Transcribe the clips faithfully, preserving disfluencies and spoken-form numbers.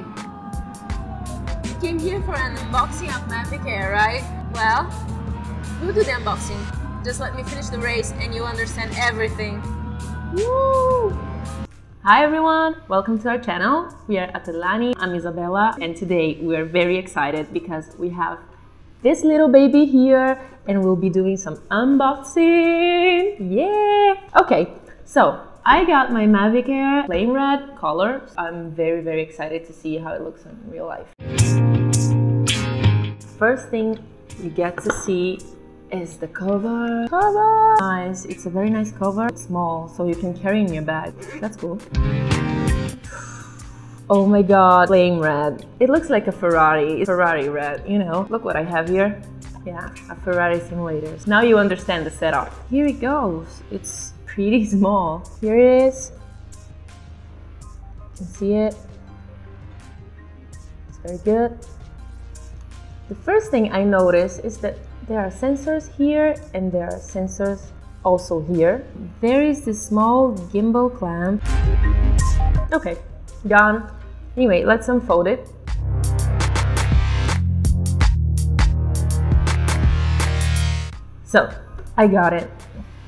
Hey! You came here for an unboxing of Mavic Air, right? Well, we'll do the unboxing. Just let me finish the race and you'll understand everything. Woo! Hi everyone! Welcome to our channel. We are Atelani, I'm Isabella, and today we are very excited because we have this little baby here and we'll be doing some unboxing! Yeah! Okay, so I got my Mavic Air plain red color. I'm very, very excited to see how it looks in real life. First thing you get to see is the cover. Cover! Nice, it's a very nice cover. It's small, so you can carry in your bag. That's cool. Oh my god, plain red. It looks like a Ferrari. It's Ferrari red, you know. Look what I have here. Yeah, a Ferrari simulator. Now you understand the setup. Here it goes. It's pretty small. Here it is. You can see it. It's very good. The first thing I notice is that there are sensors here and there are sensors also here. There is this small gimbal clamp. Okay, gone. Anyway, let's unfold it. So, I got it.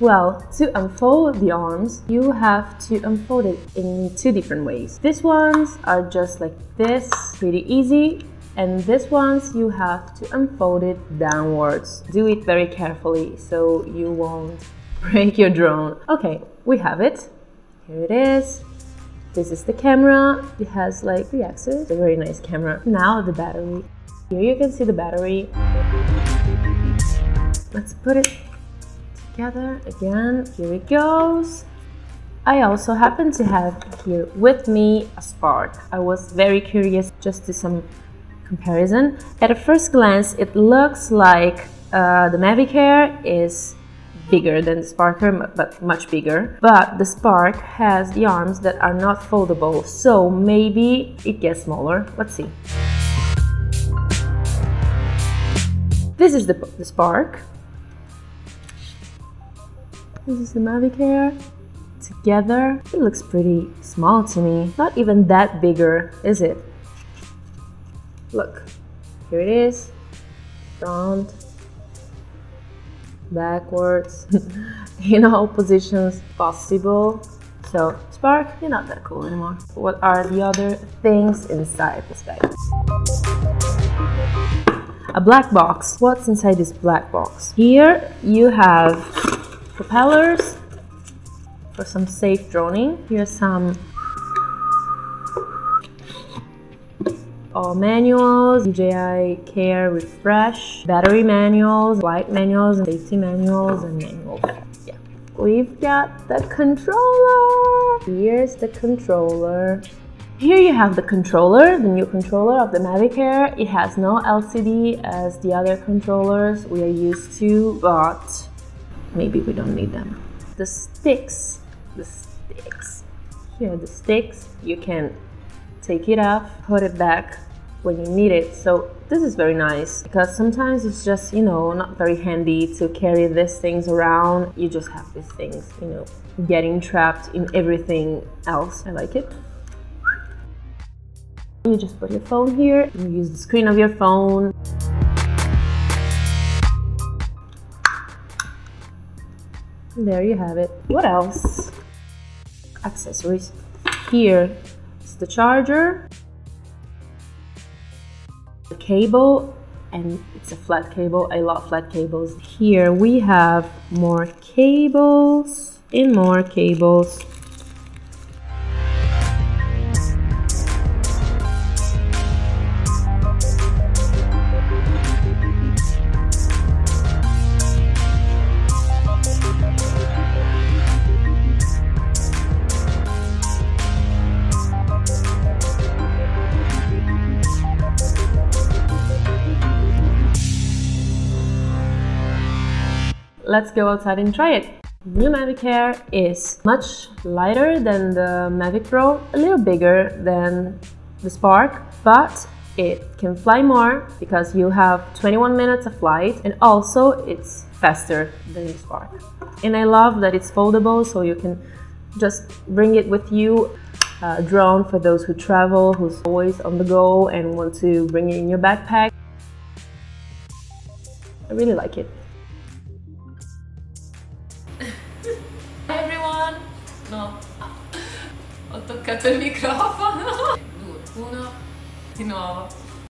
Well, to unfold the arms, you have to unfold it in two different ways. These ones are just like this, pretty easy. And these ones, you have to unfold it downwards. Do it very carefully so you won't break your drone. Okay, we have it. Here it is. This is the camera. It has like three axes. It's a very nice camera. Now the battery. Here you can see the battery. Let's put it together again. Here it goes. I also happen to have here with me a Spark. I was very curious just to some comparison. At a first glance, it looks like uh, the Mavic Air is bigger than the Spark, but much bigger. But the Spark has the arms that are not foldable, so maybe it gets smaller. Let's see. This is the, the Spark. This is the Mavic Air. Together, it looks pretty small to me. Not even that bigger, is it? Look, here it is. Front, backwards, in all positions possible. So, Spark, you're not that cool anymore. What are the other things inside this bag? A black box. What's inside this black box? Here you have propellers for some safe droning. Here's some all manuals, D J I Care Refresh, battery manuals, flight manuals, safety manuals, and manuals. Yeah, we've got the controller. Here's the controller. Here you have the controller, the new controller of the Mavic Air. It has no L C D as the other controllers we are used to, but maybe we don't need them. The sticks, the sticks, here are the sticks. You can take it off, put it back when you need it. So this is very nice because sometimes it's just, you know, not very handy to carry these things around. You just have these things, you know, getting trapped in everything else. I like it. You just put your phone here, you use the screen of your phone. There you have it. What else? Accessories. Here is the charger, the cable, and it's a flat cable. I love flat cables. Here we have more cables and more cables. Let's go outside and try it. The new Mavic Air is much lighter than the Mavic Pro, a little bigger than the Spark, but it can fly more because you have twenty-one minutes of flight, and also it's faster than the Spark. And I love that it's foldable, so you can just bring it with you. uh, drone for those who travel, who's always on the go and want to bring it in your backpack. I really like it. Hi everyone! No, ho toccato il microfono. Due, uno, di nuovo.